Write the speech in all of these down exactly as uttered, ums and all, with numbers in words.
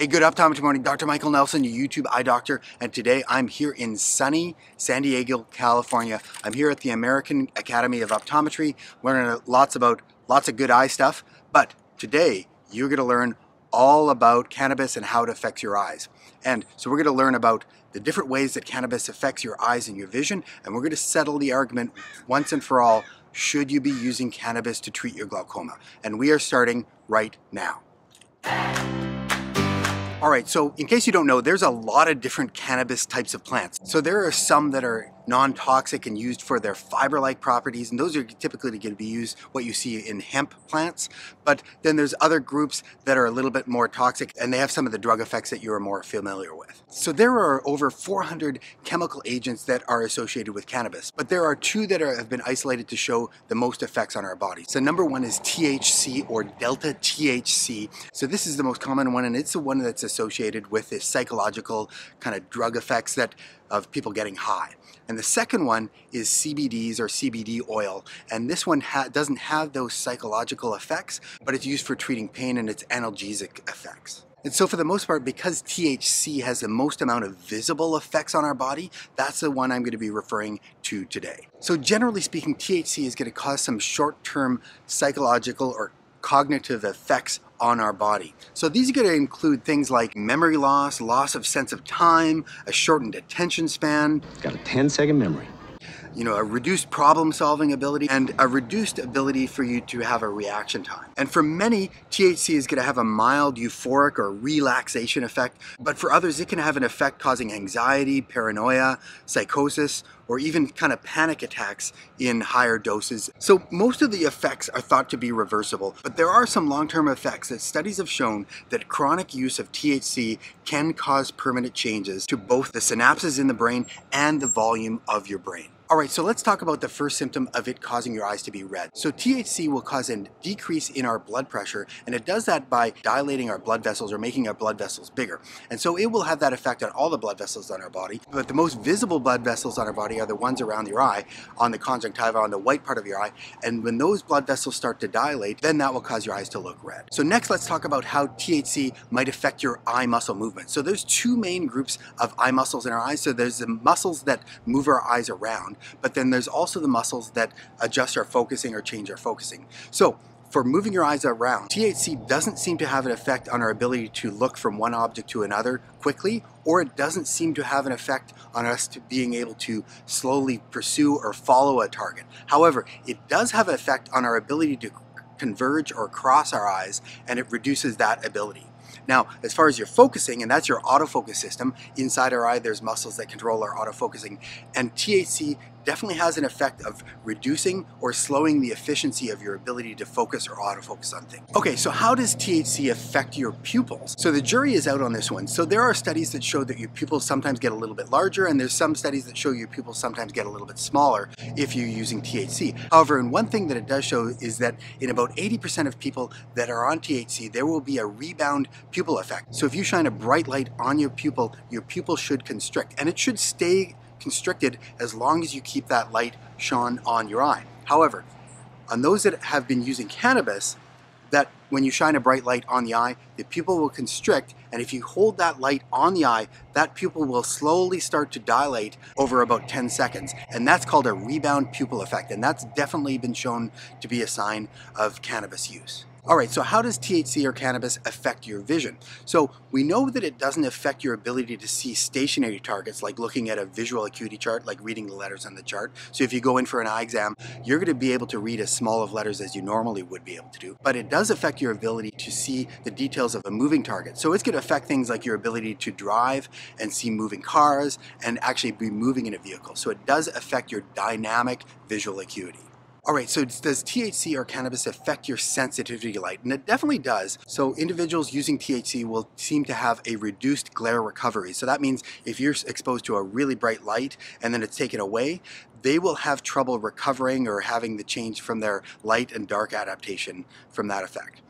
A good optometry morning, Doctor Michael Nelson, your YouTube eye doctor, and today I'm here in sunny San Diego, California. I'm here at the American Academy of Optometry, learning lots about lots of good eye stuff, but today you're going to learn all about cannabis and how it affects your eyes. And so we're going to learn about the different ways that cannabis affects your eyes and your vision, and we're going to settle the argument once and for all, should you be using cannabis to treat your glaucoma? And we are starting right now. All right, so in case you don't know, there's a lot of different cannabis types of plants. So there are some that are non-toxic and used for their fiber-like properties, and those are typically going to be used, what you see in hemp plants. But then there's other groups that are a little bit more toxic, and they have some of the drug effects that you're more familiar with. So there are over four hundred chemical agents that are associated with cannabis, but there are two that are, have been isolated to show the most effects on our bodies. So number one is T H C or Delta T H C. So this is the most common one, and it's the one that's associated with the psychological kind of drug effects that of people getting high. And the second one is C B Ds or C B D oil, and this one ha doesn't have those psychological effects, but it's used for treating pain and its analgesic effects. And so for the most part, because T H C has the most amount of visible effects on our body, that's the one I'm going to be referring to today. So generally speaking, T H C is going to cause some short-term psychological or cognitive effects on our body. So these are going to include things like memory loss, loss of sense of time, a shortened attention span. It's got a ten second memory. You know, a reduced problem solving ability and a reduced ability for you to have a reaction time. And for many, T H C is going to have a mild euphoric or relaxation effect, but for others it can have an effect causing anxiety, paranoia, psychosis, or even kind of panic attacks in higher doses. So most of the effects are thought to be reversible, but there are some long-term effects that studies have shown that chronic use of T H C can cause permanent changes to both the synapses in the brain and the volume of your brain. All right, so let's talk about the first symptom of it causing your eyes to be red. So T H C will cause a decrease in our blood pressure, and it does that by dilating our blood vessels or making our blood vessels bigger. And so it will have that effect on all the blood vessels on our body, but the most visible blood vessels on our body are the ones around your eye, on the conjunctiva, on the white part of your eye, and when those blood vessels start to dilate, then that will cause your eyes to look red. So next, let's talk about how T H C might affect your eye muscle movement. So there's two main groups of eye muscles in our eyes. So there's the muscles that move our eyes around, but then there's also the muscles that adjust our focusing or change our focusing. So for moving your eyes around, T H C doesn't seem to have an effect on our ability to look from one object to another quickly, or it doesn't seem to have an effect on us to being able to slowly pursue or follow a target. However, it does have an effect on our ability to converge or cross our eyes, and it reduces that ability. Now, as far as your focusing, and that's your autofocus system, inside our eye there's muscles that control our autofocusing, and T H C definitely has an effect of reducing or slowing the efficiency of your ability to focus or autofocus on things. Okay, so how does T H C affect your pupils? So the jury is out on this one. So there are studies that show that your pupils sometimes get a little bit larger, and there's some studies that show your pupils sometimes get a little bit smaller if you're using T H C. However, and one thing that it does show is that in about eighty percent of people that are on T H C, there will be a rebound pupil effect. So if you shine a bright light on your pupil, your pupil should constrict, and it should stay constricted as long as you keep that light shone on your eye. However, on those that have been using cannabis, that when you shine a bright light on the eye, the pupil will constrict, and if you hold that light on the eye, that pupil will slowly start to dilate over about ten seconds, and that's called a rebound pupil effect, and that's definitely been shown to be a sign of cannabis use. All right, so how does T H C or cannabis affect your vision? So we know that it doesn't affect your ability to see stationary targets, like looking at a visual acuity chart, like reading the letters on the chart. So if you go in for an eye exam, you're going to be able to read as small of letters as you normally would be able to do. But it does affect your ability to see the details of a moving target. So it's going to affect things like your ability to drive and see moving cars and actually be moving in a vehicle. So it does affect your dynamic visual acuity. All right, so does T H C or cannabis affect your sensitivity to light? And it definitely does. So individuals using T H C will seem to have a reduced glare recovery. So that means if you're exposed to a really bright light and then it's taken away, they will have trouble recovering or having the change from their light and dark adaptation from that effect.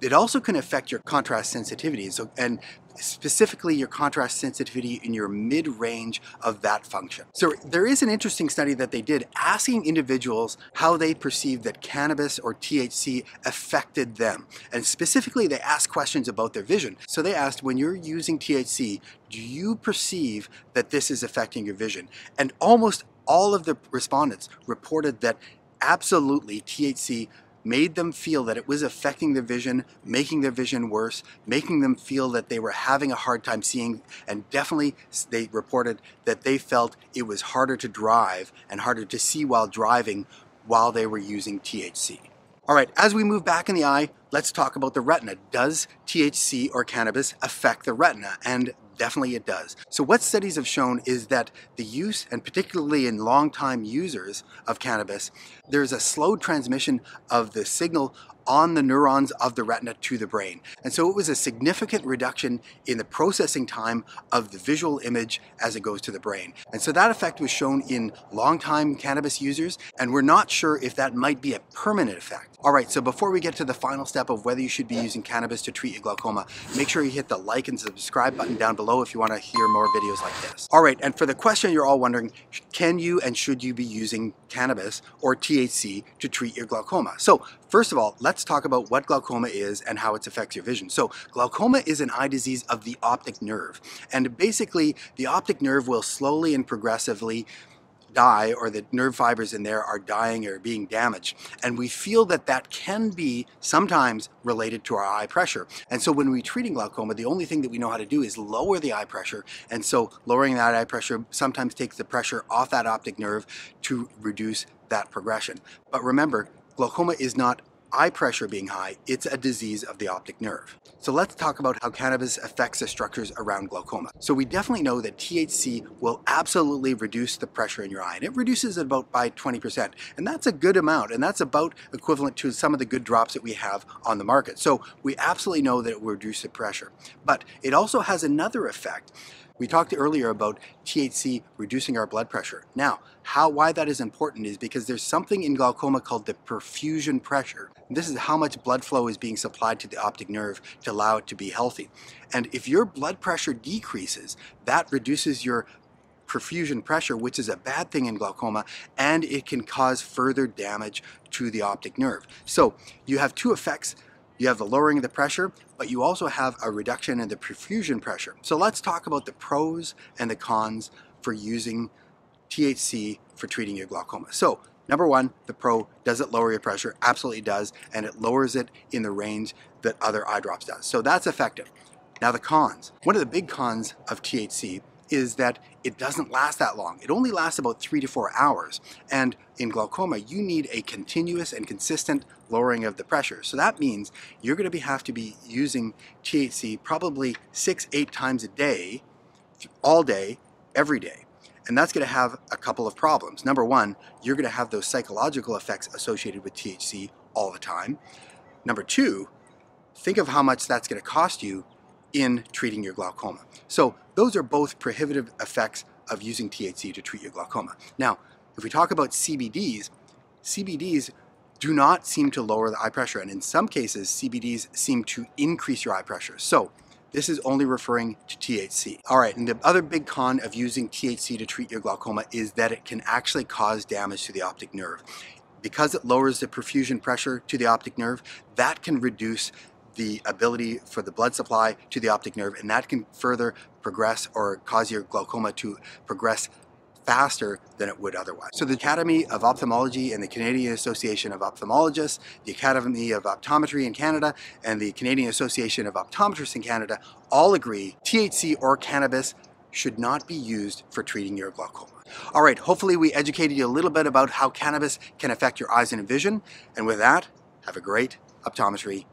It also can affect your contrast sensitivity, so, and specifically your contrast sensitivity in your mid-range of that function. So there is an interesting study that they did asking individuals how they perceived that cannabis or T H C affected them. And specifically, they asked questions about their vision. So they asked, when you're using T H C, do you perceive that this is affecting your vision? And almost all of the respondents reported that absolutely T H C made them feel that it was affecting their vision, making their vision worse, making them feel that they were having a hard time seeing, and definitely they reported that they felt it was harder to drive and harder to see while driving while they were using T H C. All right, as we move back in the eye, let's talk about the retina. Does T H C or cannabis affect the retina? And definitely it does. So what studies have shown is that the use, and particularly in long-time users of cannabis, there's a slow transmission of the signal on the neurons of the retina to the brain. And so it was a significant reduction in the processing time of the visual image as it goes to the brain. And so that effect was shown in long-time cannabis users, and we're not sure if that might be a permanent effect. All right, so before we get to the final step of whether you should be using cannabis to treat your glaucoma, make sure you hit the like and subscribe button down below if you want to hear more videos like this. All right, and for the question you're all wondering, can you and should you be using cannabis or T H C to treat your glaucoma? So first of all, let's Let's talk about what glaucoma is and how it affects your vision. So glaucoma is an eye disease of the optic nerve. And basically, the optic nerve will slowly and progressively die, or the nerve fibers in there are dying or being damaged. And we feel that that can be sometimes related to our eye pressure. And so when we're treating glaucoma, the only thing that we know how to do is lower the eye pressure. And so lowering that eye pressure sometimes takes the pressure off that optic nerve to reduce that progression. But remember, glaucoma is not eye pressure being high, it's a disease of the optic nerve. So let's talk about how cannabis affects the structures around glaucoma. So we definitely know that T H C will absolutely reduce the pressure in your eye, and it reduces it about by twenty percent. And that's a good amount, and that's about equivalent to some of the good drops that we have on the market. So we absolutely know that it will reduce the pressure. But it also has another effect. We talked earlier about T H C reducing our blood pressure. Now, how, why that is important is because there's something in glaucoma called the perfusion pressure. This is how much blood flow is being supplied to the optic nerve to allow it to be healthy. And if your blood pressure decreases, that reduces your perfusion pressure, which is a bad thing in glaucoma, and it can cause further damage to the optic nerve. So you have two effects. You have the lowering of the pressure, but you also have a reduction in the perfusion pressure. So let's talk about the pros and the cons for using T H C for treating your glaucoma. So number one, the pro, does it lower your pressure? Absolutely does, and it lowers it in the range that other eye drops does. So that's effective. Now the cons. One of the big cons of T H C is that it doesn't last that long. It only lasts about three to four hours. And in glaucoma, you need a continuous and consistent lowering of the pressure. So that means you're going to be, have to be using T H C probably six, eight times a day, all day, every day. And that's going to have a couple of problems. Number one, you're going to have those psychological effects associated with T H C all the time. Number two, think of how much that's going to cost you in treating your glaucoma. So those are both prohibitive effects of using T H C to treat your glaucoma. Now, if we talk about C B Ds, C B Ds do not seem to lower the eye pressure, and in some cases, C B Ds seem to increase your eye pressure. So this is only referring to T H C. All right, and the other big con of using T H C to treat your glaucoma is that it can actually cause damage to the optic nerve. Because it lowers the perfusion pressure to the optic nerve, that can reduce the ability for the blood supply to the optic nerve, and that can further progress or cause your glaucoma to progress faster than it would otherwise. So the Academy of Ophthalmology and the Canadian Association of Ophthalmologists, the Academy of Optometry in Canada, and the Canadian Association of Optometrists in Canada all agree T H C or cannabis should not be used for treating your glaucoma. All right, hopefully we educated you a little bit about how cannabis can affect your eyes and vision, and with that, have a great optometry